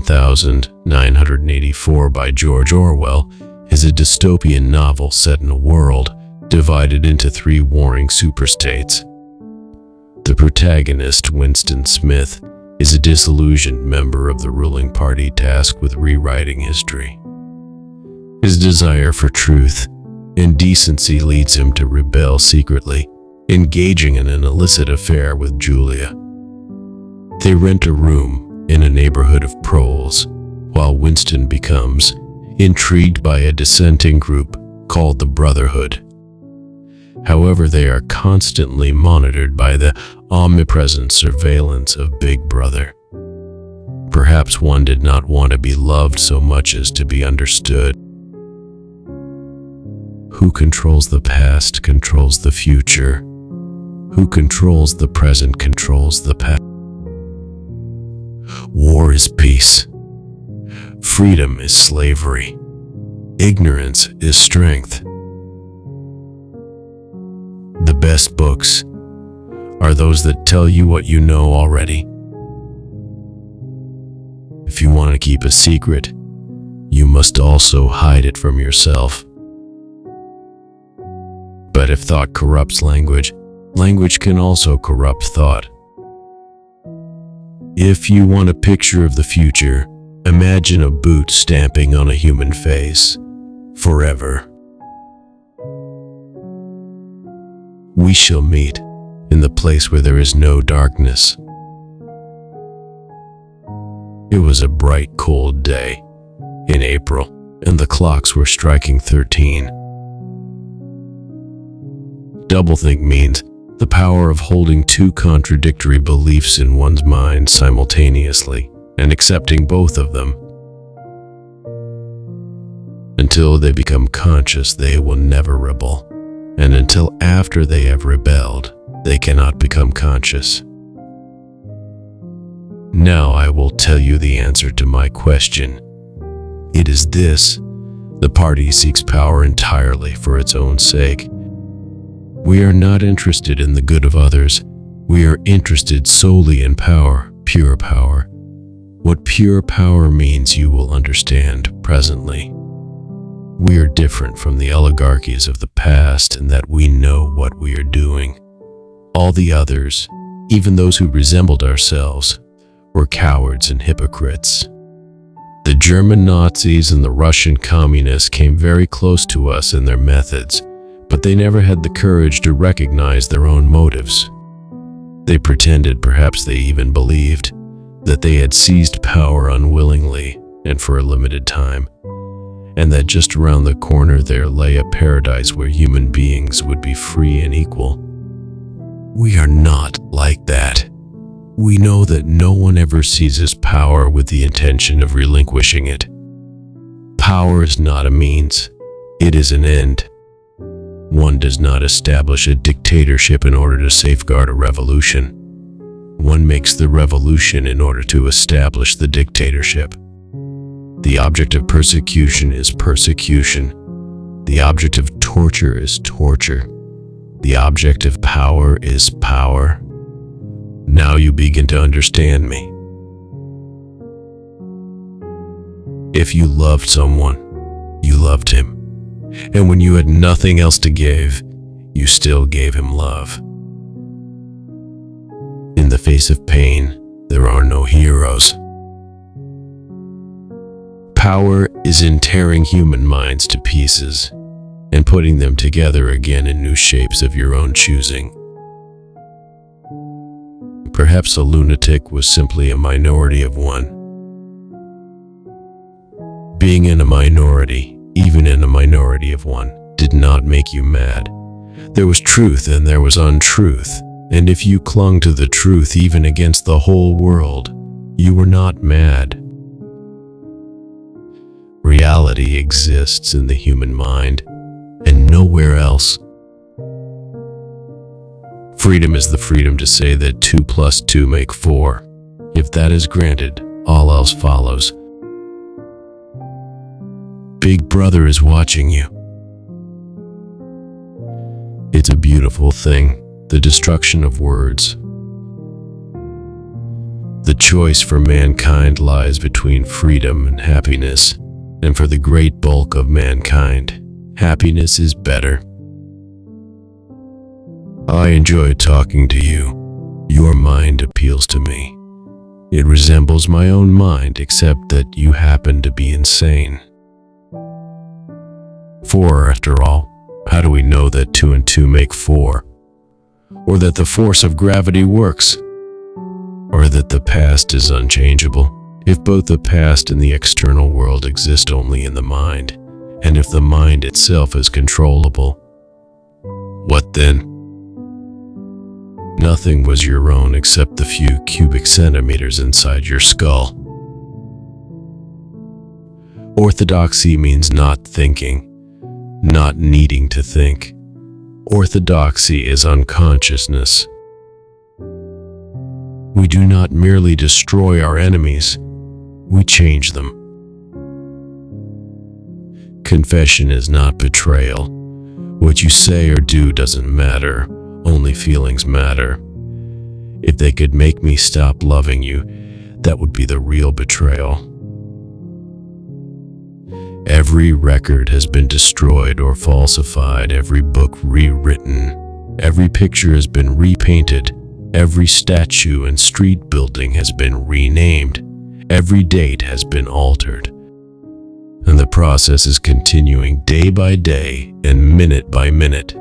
1984 by George Orwell is a dystopian novel set in a world divided into three warring superstates. The protagonist, Winston Smith, is a disillusioned member of the ruling party tasked with rewriting history. His desire for truth and decency leads him to rebel secretly, engaging in an illicit affair with Julia. They rent a room in a neighborhood of proles, while Winston becomes intrigued by a dissenting group called the Brotherhood. However, they are constantly monitored by the omnipresent surveillance of Big Brother. Perhaps one did not want to be loved so much as to be understood. Who controls the past controls the future. Who controls the present controls the past. War is peace. Freedom is slavery. Ignorance is strength. The best books are those that tell you what you know already. If you want to keep a secret, you must also hide it from yourself. But if thought corrupts language, language can also corrupt thought. If you want a picture of the future, imagine a boot stamping on a human face forever. We shall meet in the place where there is no darkness. It was a bright, cold day in April, and the clocks were striking 13. Doublethink means the power of holding two contradictory beliefs in one's mind simultaneously and accepting both of them. Until they become conscious, they will never rebel, and until after they have rebelled, they cannot become conscious. Now I will tell you the answer to my question. It is this: the party seeks power entirely for its own sake. We are not interested in the good of others. We are interested solely in power, pure power. What pure power means you will understand presently. We are different from the oligarchies of the past in that we know what we are doing. All the others, even those who resembled ourselves, were cowards and hypocrites. The German Nazis and the Russian communists came very close to us in their methods, but they never had the courage to recognize their own motives. They pretended, perhaps they even believed, that they had seized power unwillingly and for a limited time, and that just around the corner there lay a paradise where human beings would be free and equal. We are not like that. We know that no one ever seizes power with the intention of relinquishing it. Power is not a means, it is an end. One does not establish a dictatorship in order to safeguard a revolution. One makes the revolution in order to establish the dictatorship. The object of persecution is persecution. The object of torture is torture. The object of power is power. Now you begin to understand me. If you loved someone, you loved him. And when you had nothing else to give, you still gave him love. In the face of pain, there are no heroes. Power is in tearing human minds to pieces and putting them together again in new shapes of your own choosing. Perhaps a lunatic was simply a minority of one. Being in a minority, even in a minority of one, did not make you mad. There was truth and there was untruth, and if you clung to the truth even against the whole world, you were not mad. Reality exists in the human mind and nowhere else. Freedom is the freedom to say that 2 plus 2 make 4. If that is granted, all else follows. Big Brother is watching you. It's a beautiful thing, the destruction of words. The choice for mankind lies between freedom and happiness, and for the great bulk of mankind, happiness is better. I enjoy talking to you. Your mind appeals to me. It resembles my own mind, except that you happen to be insane. For, after all, how do we know that 2 and 2 make 4? Or that the force of gravity works? Or that the past is unchangeable, if both the past and the external world exist only in the mind, and if the mind itself is controllable? What then? Nothing was your own except the few cubic centimeters inside your skull. Orthodoxy means not thinking, not needing to think. Orthodoxy is unconsciousness. We do not merely destroy our enemies, we change them. Confession is not betrayal. What you say or do doesn't matter, only feelings matter. If they could make me stop loving you, that would be the real betrayal. Every record has been destroyed or falsified, every book rewritten, every picture has been repainted. Every statue and street building has been renamed. Every date has been altered. And the process is continuing day by day and minute by minute.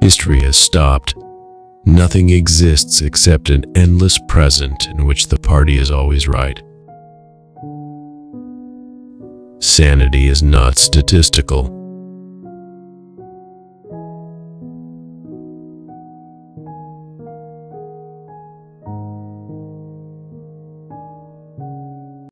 History has stopped. Nothing exists except an endless present in which the party is always right. Sanity is not statistical.